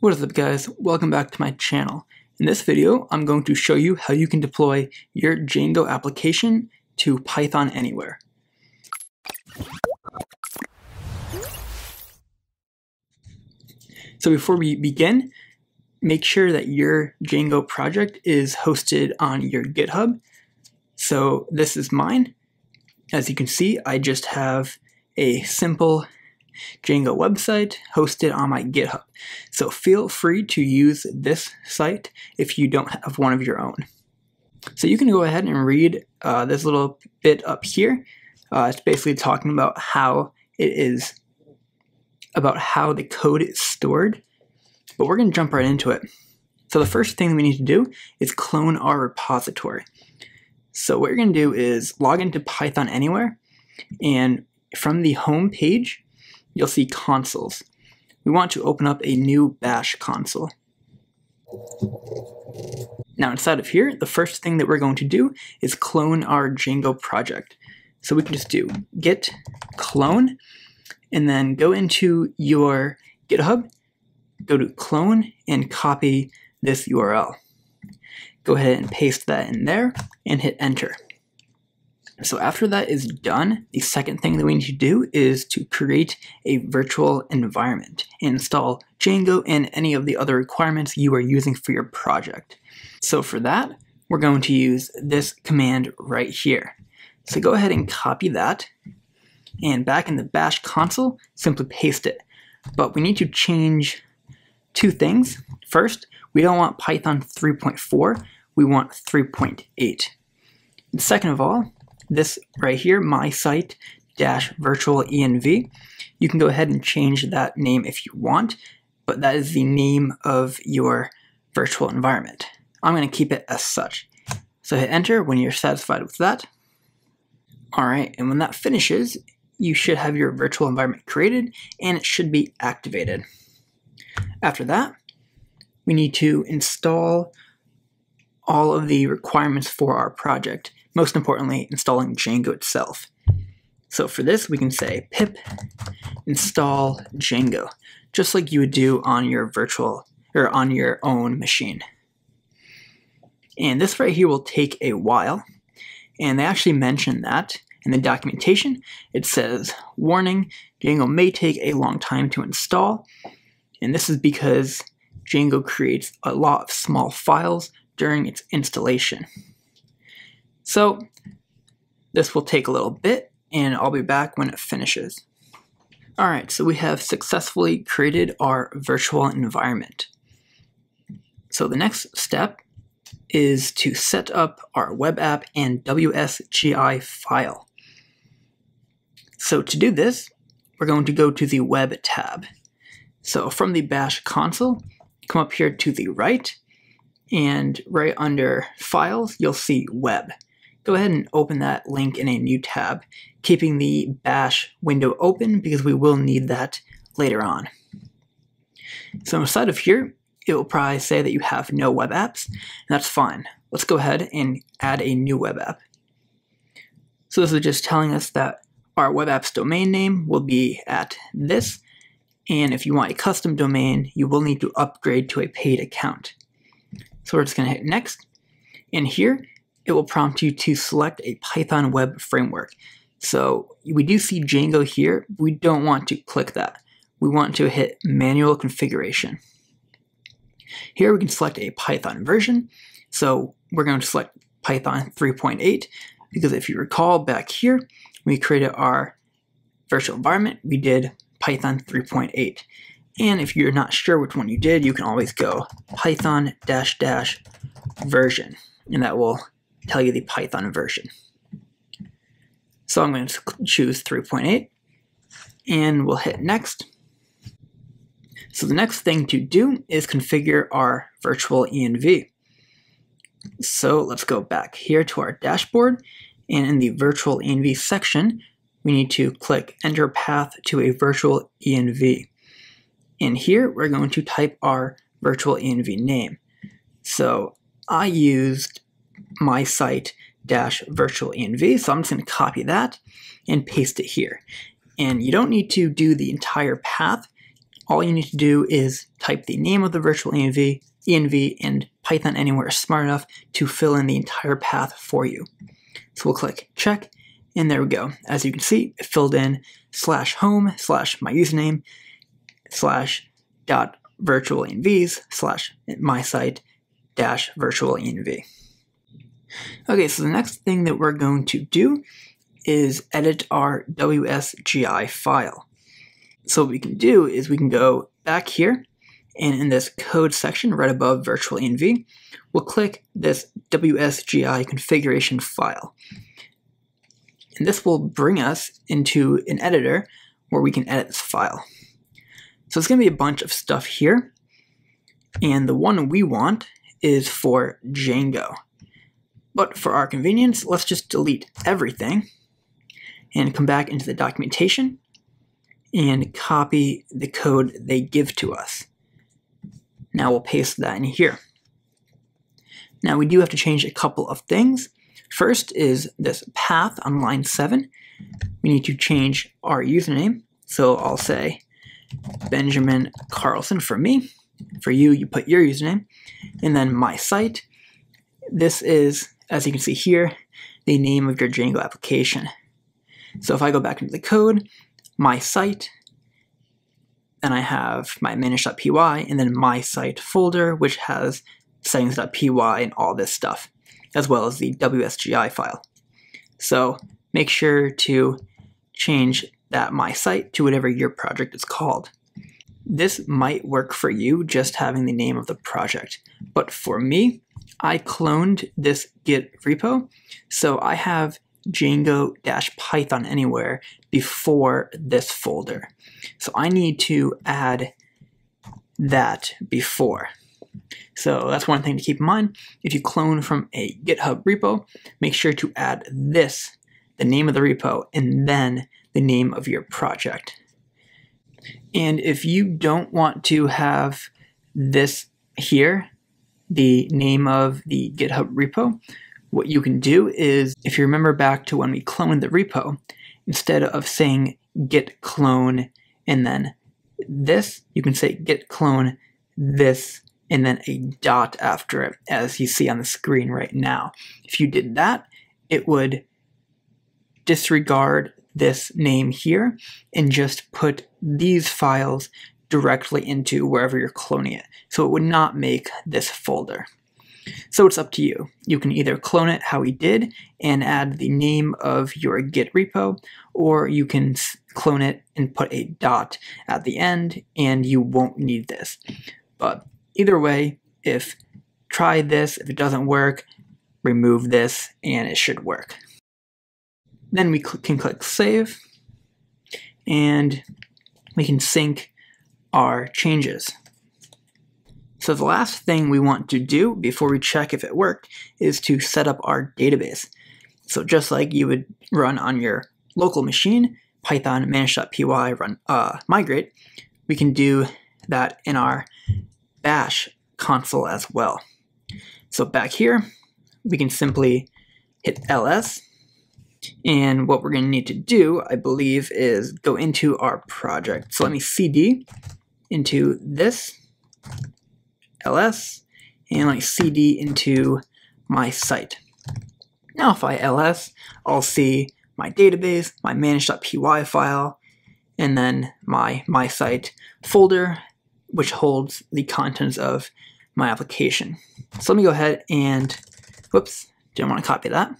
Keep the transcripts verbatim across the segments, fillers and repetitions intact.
What is up, guys? Welcome back to my channel. In this video, I'm going to show you how you can deploy your Django application to PythonAnywhere. So before we begin, make sure that your Django project is hosted on your GitHub. So this is mine. As you can see, I just have a simple Django website hosted on my GitHub. So feel free to use this site if you don't have one of your own. So you can go ahead and read uh, this little bit up here. Uh, it's basically talking about how it is, about how the code is stored, but we're going to jump right into it. So the first thing we need to do is clone our repository. So what you're going to do is log into PythonAnywhere, and from the home page, you'll see consoles. We want to open up a new Bash console. Now inside of here, the first thing that we're going to do is clone our Django project. So we can just do git clone, and then go into your GitHub, go to clone, and copy this U R L. Go ahead and paste that in there, and hit enter. So after that is done, the second thing that we need to do is to create a virtual environment and install Django and any of the other requirements you are using for your project. So for that, we're going to use this command right here. So go ahead and copy that, and back in the Bash console, simply paste it. But we need to change two things. First, we don't want Python three point four, we want three point eight. And second of all, this right here, my site dash virtualenv, you can go ahead and change that name if you want, but that is the name of your virtual environment. I'm going to keep it as such. So hit enter when you're satisfied with that. All right, and when that finishes, you should have your virtual environment created, and it should be activated. After that, we need to install all of the requirements for our project. Most importantly, installing Django itself. So for this, we can say pip install Django, just like you would do on your virtual or on your own machine. And this right here will take a while. And they actually mention that in the documentation. It says, warning, Django may take a long time to install. And this is because Django creates a lot of small files during its installation. So this will take a little bit, and I'll be back when it finishes. All right, so we have successfully created our virtual environment. So the next step is to set up our web app and W S G I file. So to do this, we're going to go to the web tab. So from the Bash console, come up here to the right, and right under files, you'll see web. Go ahead and open that link in a new tab, keeping the Bash window open because we will need that later on. So inside of here, it will probably say that you have no web apps, and that's fine. Let's go ahead and add a new web app. So this is just telling us that our web app's domain name will be at this, and if you want a custom domain, you will need to upgrade to a paid account. So we're just going to hit next, and here it will prompt you to select a Python web framework. So we do see Django here. We don't want to click that. We want to hit manual configuration. Here we can select a Python version. So we're going to select Python three point eight, because if you recall back here, we created our virtual environment, we did Python three point eight. And if you're not sure which one you did, you can always go Python dash dash version, and that will tell you the Python version. So I'm going to choose three point eight, and we'll hit next. So the next thing to do is configure our virtual E N V. So let's go back here to our dashboard, and in the virtual E N V section, we need to click enter path to a virtual E N V. And here we're going to type our virtual E N V name. So I used my site dash virtual E N V, so I'm just going to copy that and paste it here. And you don't need to do the entire path. all you need to do is type the name of the virtual env, env, and PythonAnywhere is smart enough to fill in the entire path for you. So we'll click check, and there we go. As you can see, it filled in slash home slash my username slash dot virtual envs slash my site dash virtual env. Okay, so the next thing that we're going to do is edit our W S G I file. So what we can do is we can go back here, and in this code section right above virtual env, we'll click this W S G I configuration file. And this will bring us into an editor where we can edit this file. So it's going to be a bunch of stuff here, and the one we want is for Django. But for our convenience, let's just delete everything and come back into the documentation and copy the code they give to us. Now we'll paste that in here. Now we do have to change a couple of things. First is this path on line seven. We need to change our username. So I'll say Benjamin Carlson for me. For you, you put your username. And then my site. This is, as you can see here, the name of your Django application. So if I go back into the code, my site, then I have my manage dot P Y, and then my site folder, which has settings dot P Y and all this stuff, as well as the W S G I file. So make sure to change that my site to whatever your project is called. This might work for you, just having the name of the project. But for me, I cloned this Git repo, so I have Django-PythonAnywhere before this folder. So I need to add that before. So that's one thing to keep in mind. If you clone from a GitHub repo, make sure to add this, the name of the repo, and then the name of your project. And if you don't want to have this here, the name of the GitHub repo, what you can do is, if you remember back to when we cloned the repo, instead of saying git clone and then this, you can say git clone this and then a dot after it, as you see on the screen right now. If you did that, it would disregard this name here and just put these files directly into wherever you're cloning it. So it would not make this folder. So it's up to you. You can either clone it how we did and add the name of your Git repo, or you can clone it and put a dot at the end and you won't need this. But either way, if try this, if it doesn't work, remove this and it should work. Then we can click save and we can sync our changes. So the last thing we want to do before we check if it worked is to set up our database. So just like you would run on your local machine, Python manage dot P Y run uh, migrate, we can do that in our Bash console as well. So back here, we can simply hit L S. And what we're going to need to do, I believe, is go into our project. So let me C D into this L S, and let me C D into my site. Now if I L S, I'll see my database, my manage dot P Y file, and then my my site folder, which holds the contents of my application. So let me go ahead and, whoops, didn't want to copy that.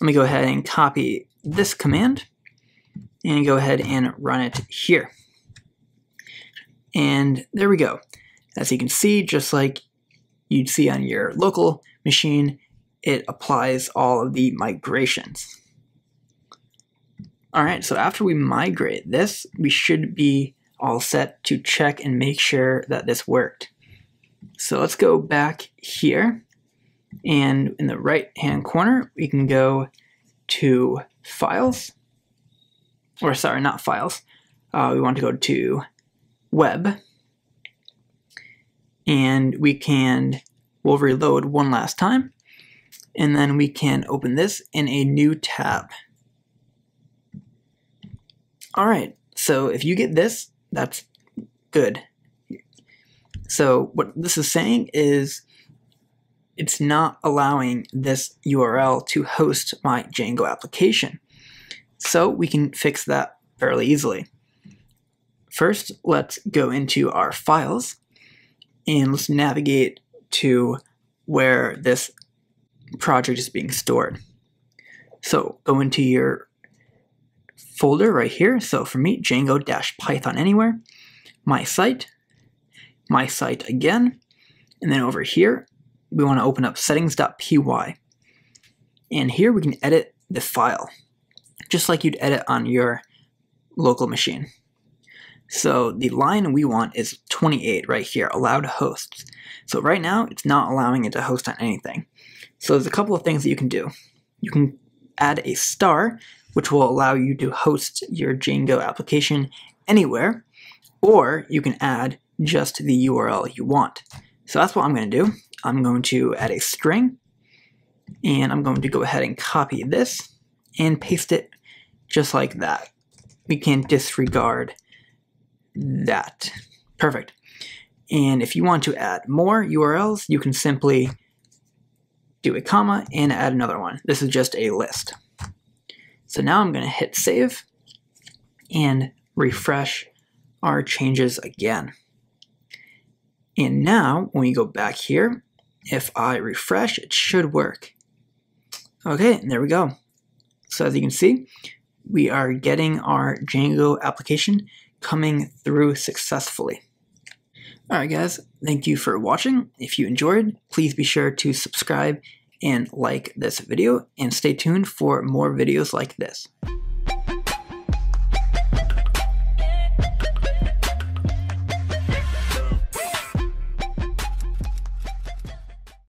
Let me go ahead and copy this command and go ahead and run it here. And there we go. As you can see, just like you'd see on your local machine, it applies all of the migrations. All right, so after we migrate this, we should be all set to check and make sure that this worked. So let's go back here. And in the right-hand corner, we can go to Files, or sorry, not Files. Uh, we want to go to Web, and we can, we'll reload one last time, and then we can open this in a new tab. All right, so if you get this, that's good. So what this is saying is it's not allowing this U R L to host my Django application. So we can fix that fairly easily. First, let's go into our files and let's navigate to where this project is being stored. So go into your folder right here. So for me, Django-PythonAnywhere, my site, my site again, and then over here, we want to open up settings dot P Y. And here we can edit the file, just like you'd edit on your local machine. So the line we want is twenty-eight right here, allowed hosts. So right now, it's not allowing it to host on anything. So there's a couple of things that you can do. You can add a star, which will allow you to host your Django application anywhere, or you can add just the U R L you want. So that's what I'm going to do. I'm going to add a string, and I'm going to go ahead and copy this and paste it just like that. We can disregard that. Perfect. And if you want to add more U R Ls, you can simply do a comma and add another one. This is just a list. So now I'm going to hit save and refresh our changes again. And now when we go back here, if I refresh, it should work. Okay, and there we go. So as you can see, we are getting our Django application coming through successfully. All right, guys, thank you for watching. If you enjoyed, please be sure to subscribe and like this video, and stay tuned for more videos like this.